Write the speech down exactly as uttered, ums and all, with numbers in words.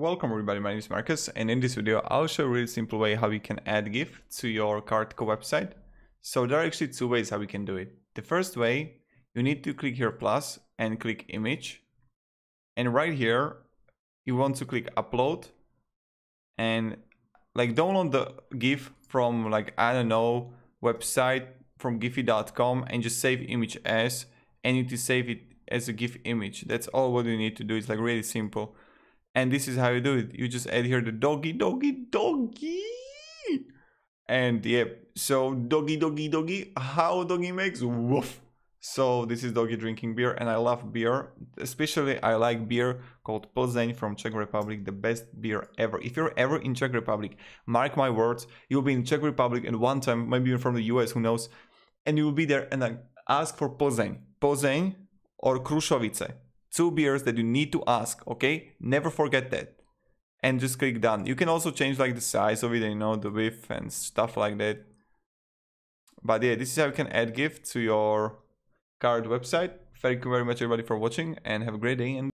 Welcome everybody, my name is Marcus, and in this video I'll show a really simple way how you can add GIF to your Carrd dot co website. So there are actually two ways how we can do it. The first way, you need to click here plus and click image, and right here you want to click upload and like download the GIF from like I don't know website from giphy dot com and just save image as, and you need to save it as a GIF image. That's all what you need to do. It's like really simple. And this is how you do it. You just add here the doggy, doggy, doggy. And yeah, so doggy, doggy, doggy. How doggy makes woof. So this is doggy drinking beer, and I love beer. Especially I like beer called Pilsen from Czech Republic, the best beer ever. If you're ever in Czech Republic, mark my words, you'll be in Czech Republic and one time, maybe you're from the U S, who knows, and you'll be there and ask for Pilsen. Pilsen or Krušovice. Two beers that you need to ask, okay? Never forget that. And just click done. You can also change like the size of it, you know, the width and stuff like that. But yeah, this is how you can add GIF to your Carrd website. Thank you very much everybody for watching, and have a great day. And